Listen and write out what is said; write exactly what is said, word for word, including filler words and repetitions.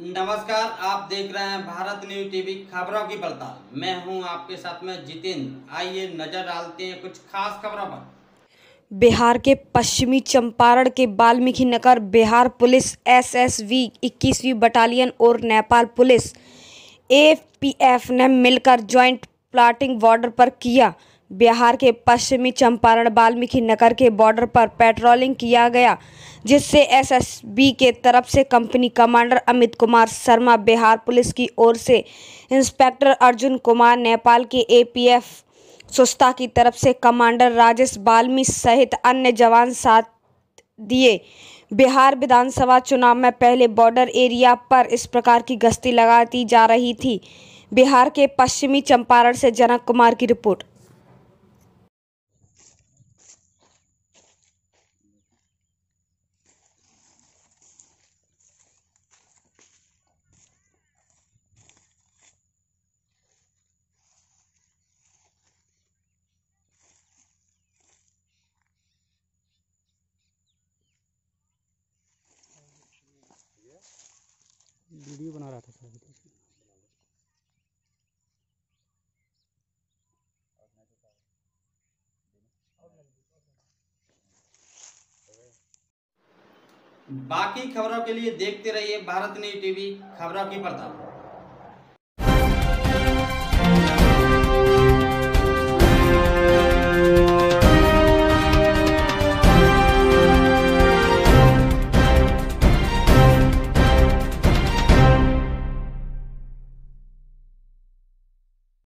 नमस्कार, आप देख रहे हैं भारत न्यूज़ टीवी खबरों की पड़ताल। मैं हूं आपके साथ में जितेंद्र। आइए नजर डालते हैं कुछ खास खबरों पर। बिहार के पश्चिमी चंपारण के बाल्मीकि नगर बिहार पुलिस एसएसबी इक्कीसवीं बटालियन और नेपाल पुलिस एपीएफ ने मिलकर ज्वाइंट प्लाटिंग बॉर्डर पर किया। बिहार के पश्चिमी चंपारण बाल्मीकि नगर के बॉर्डर पर पेट्रोलिंग किया गया, जिससे एसएसबी के तरफ से company commander Amit Kumar Sharma, Bihar police की ओर से इंस्पेक्टर अर्जुन कुमार, नेपाल के एपीएफ सुस्ता की तरफ से कमांडर राजेश बाल्मी सहित अन्य जवान साथ दिए। बिहार विधानसभा चुनाव में पहले बॉर्डर एरिया पर इस प्रकार की गश्ती लगाई जा रही थी। बिहार के पश्चिमी चंपारण से जनक कुमार की रिपोर्ट। वीडियो बना रहा था सर। बाकी खबरों के लिए देखते रहिए भारत न्यूज़ टीवी खबरों की पड़ताल।